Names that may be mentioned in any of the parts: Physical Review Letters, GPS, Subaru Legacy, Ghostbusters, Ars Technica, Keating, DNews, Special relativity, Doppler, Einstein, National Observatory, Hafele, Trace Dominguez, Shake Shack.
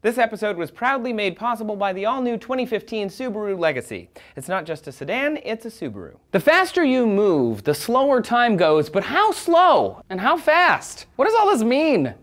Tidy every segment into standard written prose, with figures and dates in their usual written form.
This episode was proudly made possible by the all-new 2015 Subaru Legacy. It's not just a sedan, it's a Subaru. The faster you move, the slower time goes, but how slow and how fast? What does all this mean?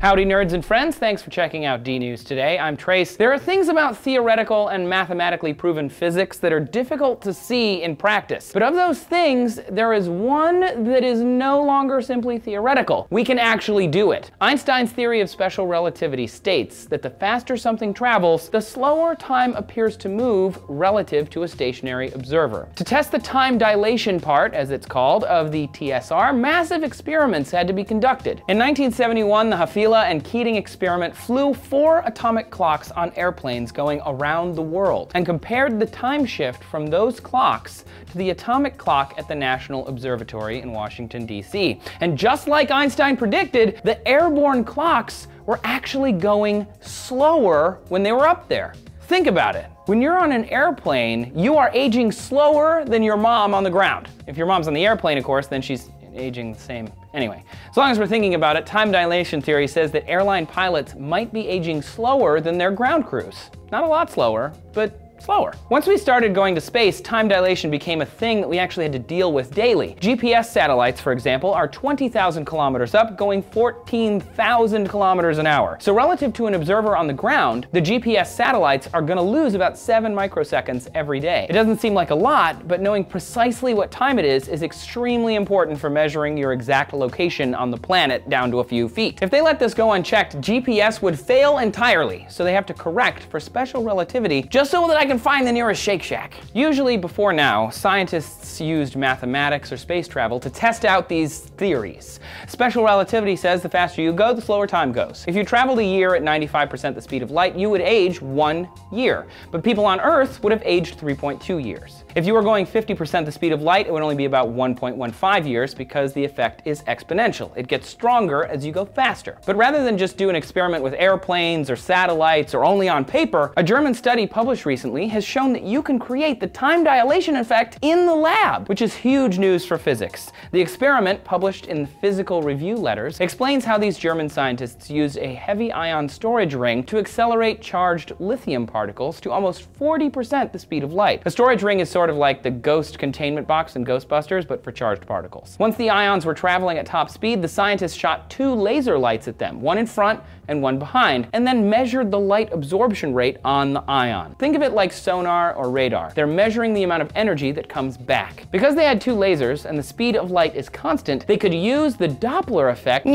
Howdy nerds and friends, thanks for checking out DNews Today. I'm Trace. There are things about theoretical and mathematically proven physics that are difficult to see in practice. But of those things, there is one that is no longer simply theoretical. We can actually do it. Einstein's theory of special relativity states that the faster something travels, the slower time appears to move relative to a stationary observer. To test the time dilation part, as it's called, of the TSR, massive experiments had to be conducted. In 1971, the Hafele and Keating experiment flew 4 atomic clocks on airplanes going around the world and compared the time shift from those clocks to the atomic clock at the National Observatory in Washington, D.C. And just like Einstein predicted, the airborne clocks were actually going slower when they were up there. Think about it. When you're on an airplane, you are aging slower than your mom on the ground. If your mom's on the airplane, of course, then she's aging the same. Anyway, as long as we're thinking about it, time dilation theory says that airline pilots might be aging slower than their ground crews. Not a lot slower, but slower. Once we started going to space, time dilation became a thing that we actually had to deal with daily. GPS satellites, for example, are 20,000 kilometers up, going 14,000 kilometers an hour. So relative to an observer on the ground, the GPS satellites are going to lose about 7 microseconds every day. It doesn't seem like a lot, but knowing precisely what time it is extremely important for measuring your exact location on the planet down to a few feet. If they let this go unchecked, GPS would fail entirely, so they have to correct for special relativity just so that I can find the nearest Shake Shack. Usually before now, scientists used mathematics or space travel to test out these theories. Special relativity says the faster you go, the slower time goes. If you traveled a year at 95% the speed of light, you would age 1 year, but people on Earth would have aged 3.2 years. If you were going 50% the speed of light, it would only be about 1.15 years because the effect is exponential. It gets stronger as you go faster. But rather than just do an experiment with airplanes or satellites or only on paper, a German study published recently has shown that you can create the time dilation effect in the lab, which is huge news for physics. The experiment, published in Physical Review Letters, explains how these German scientists used a heavy ion storage ring to accelerate charged lithium particles to almost 40% the speed of light. A storage ring is sort of like the ghost containment box in Ghostbusters, but for charged particles. Once the ions were traveling at top speed, the scientists shot 2 laser lights at them, one in front and one behind, and then measured the light absorption rate on the ion. Think of it like sonar or radar. They're measuring the amount of energy that comes back. Because they had 2 lasers and the speed of light is constant, they could use the Doppler effect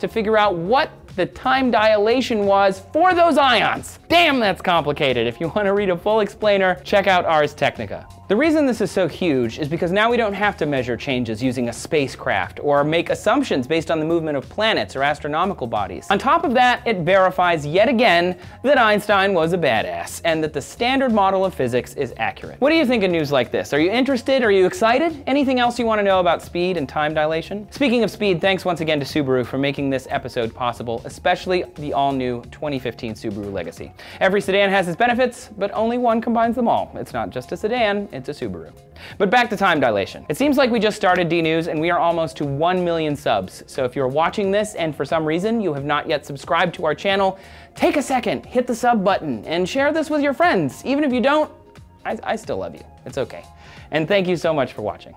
to figure out what the time dilation was for those ions. Damn, that's complicated. If you want to read a full explainer, check out Ars Technica. The reason this is so huge is because now we don't have to measure changes using a spacecraft or make assumptions based on the movement of planets or astronomical bodies. On top of that, it verifies yet again that Einstein was a badass and that the standard model of physics is accurate. What do you think of news like this? Are you interested? Are you excited? Anything else you want to know about speed and time dilation? Speaking of speed, thanks once again to Subaru for making this episode possible, especially the all-new 2015 Subaru Legacy. Every sedan has its benefits, but only one combines them all. It's not just a sedan. It's a Subaru. But back to time dilation. It seems like we just started DNews and we are almost to 1 million subs. So if you're watching this and for some reason you have not yet subscribed to our channel, take a second, hit the sub button and share this with your friends. Even if you don't, I still love you. It's okay. And thank you so much for watching.